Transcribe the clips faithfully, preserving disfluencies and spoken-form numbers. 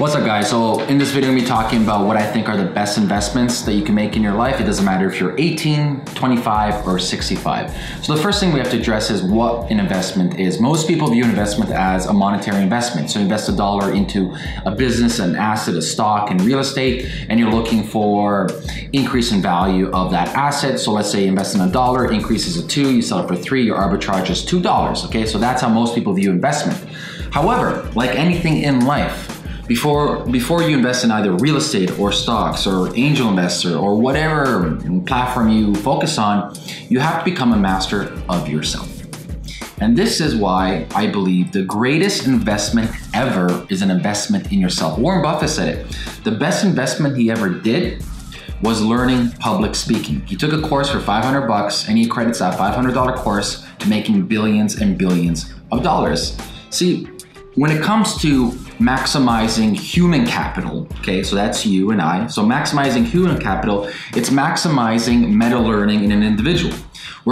What's up guys? So in this video, I'm going to be talking about what I think are the best investments that you can make in your life. It doesn't matter if you're eighteen, twenty-five, or sixty-five. So the first thing we have to address is what an investment is. Most people view an investment as a monetary investment. So you invest a dollar into a business, an asset, a stock, and real estate, and you're looking for increase in value of that asset. So let's say you invest in a dollar, increases to two, you sell it for three, your arbitrage is two dollars. Okay, so that's how most people view investment. However, like anything in life, Before, before you invest in either real estate or stocks or angel investor or whatever platform you focus on, you have to become a master of yourself. And this is why I believe the greatest investment ever is an investment in yourself. Warren Buffett said it. The best investment he ever did was learning public speaking. He took a course for five hundred bucks and he credits that five hundred dollar course to making billions and billions of dollars. See, when it comes to maximizing human capital, okay, so that's you and I. So maximizing human capital, it's maximizing meta learning in an individual.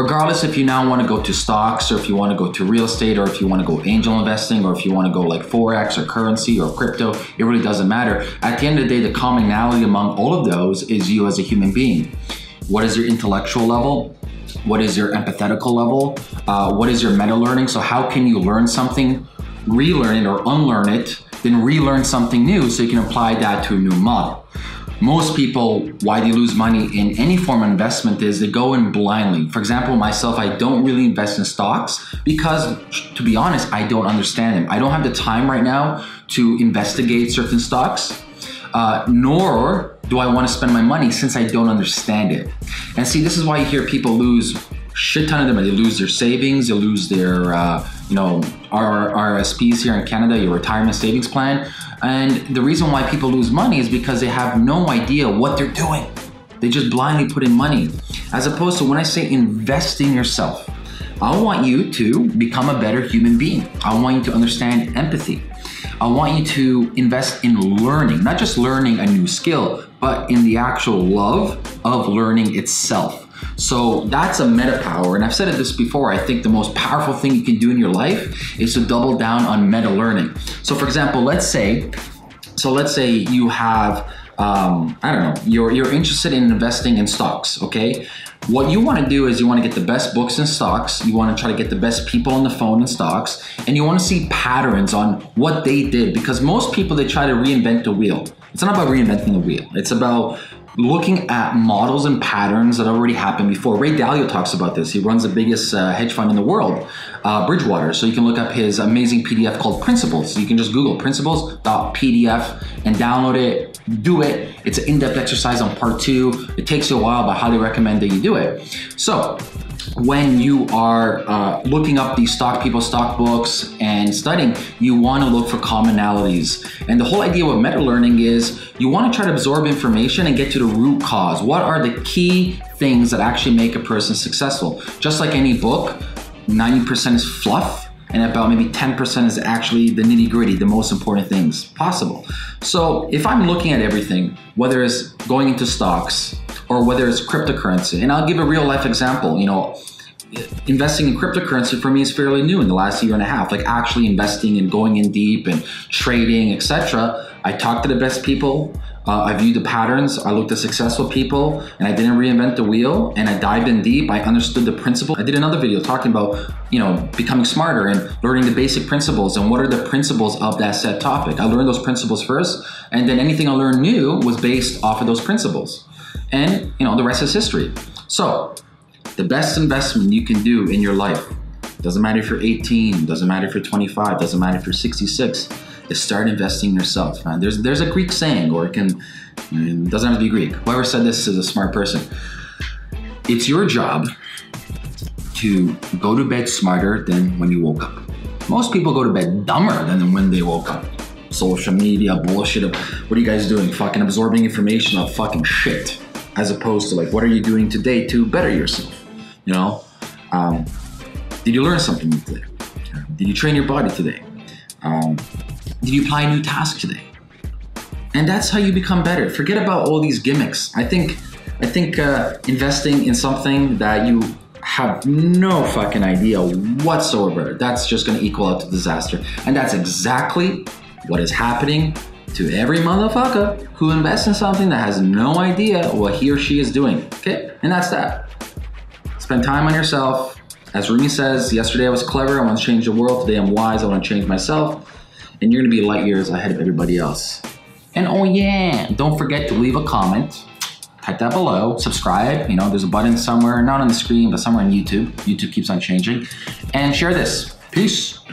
Regardless if you now want to go to stocks or if you want to go to real estate or if you want to go angel investing or if you want to go like Forex or currency or crypto, it really doesn't matter. At the end of the day, the commonality among all of those is you as a human being. What is your intellectual level? What is your empathetical level? Uh, what is your meta learning? So how can you learn something, relearn it or unlearn it, then relearn something new so you can apply that to a new model. Most people, why they lose money in any form of investment is they go in blindly. For example, myself, I don't really invest in stocks because, to be honest, I don't understand them. I don't have the time right now to investigate certain stocks, uh, nor do I want to spend my money since I don't understand it. And see, this is why you hear people lose shit ton of them. They lose their savings, they lose their, uh, you know, R R S Ps here in Canada, your retirement savings plan. And the reason why people lose money is because they have no idea what they're doing. They just blindly put in money. As opposed to when I say invest in yourself, I want you to become a better human being. I want you to understand empathy. I want you to invest in learning, not just learning a new skill, but in the actual love of learning itself. So that's a meta power. And I've said this before, I think the most powerful thing you can do in your life is to double down on meta learning. So for example, let's say, so let's say you have, um, I don't know, you're, you're interested in investing in stocks, okay? What you wanna do is you wanna get the best books in stocks, you wanna try to get the best people on the phone in stocks, and you wanna see patterns on what they did, because most people, they try to reinvent the wheel. It's not about reinventing the wheel, it's about looking at models and patterns that already happened before. Ray Dalio talks about this. He runs the biggest uh, hedge fund in the world, uh, Bridgewater. So you can look up his amazing P D F called Principles. So you can just Google principles dot P D F and download it, do it. It's an in-depth exercise on part two. It takes you a while, but I highly recommend that you do it. So when you are uh, looking up these stock people, stock books, and studying, you want to look for commonalities. And the whole idea with meta learning is you want to try to absorb information and get to the root cause. What are the key things that actually make a person successful? Just like any book, ninety percent is fluff, and about maybe ten percent is actually the nitty gritty, the most important things possible. So if I'm looking at everything, whether it's going into stocks or whether it's cryptocurrency, and I'll give a real life example, you know, investing in cryptocurrency for me is fairly new in the last year and a half, like actually investing and going in deep and trading, et cetera. I talked to the best people, uh, I viewed the patterns, I looked at successful people, and I didn't reinvent the wheel, and I dived in deep, I understood the principle. I did another video talking about, you know, becoming smarter and learning the basic principles and what are the principles of that set topic. I learned those principles first, and then anything I learned new was based off of those principles. And, you know, the rest is history. So, the best investment you can do in your life, doesn't matter if you're eighteen, doesn't matter if you're twenty-five, doesn't matter if you're sixty-six, is start investing in yourself. Man. There's there's a Greek saying, or it can, it doesn't have to be Greek. Whoever said this is a smart person. It's your job to go to bed smarter than when you woke up. Most people go to bed dumber than when they woke up. Social media, bullshit. What are you guys doing? Fucking absorbing information of fucking shit. As opposed to like, what are you doing today to better yourself? You know, um, did you learn something new today? Did you train your body today? Um, did you apply a new task today? And that's how you become better. Forget about all these gimmicks. I think, I think uh, investing in something that you have no fucking idea whatsoever, that's just gonna equal out to disaster. And that's exactly what is happening to every motherfucker who invests in something that has no idea what he or she is doing, okay? And that's that. Spend time on yourself. As Rumi says, yesterday I was clever, I want to change the world. Today I'm wise, I want to change myself. And you're going to be light years ahead of everybody else. And oh yeah, don't forget to leave a comment. Type that below, subscribe. You know, there's a button somewhere, not on the screen, but somewhere on YouTube. YouTube keeps on changing. And share this. Peace.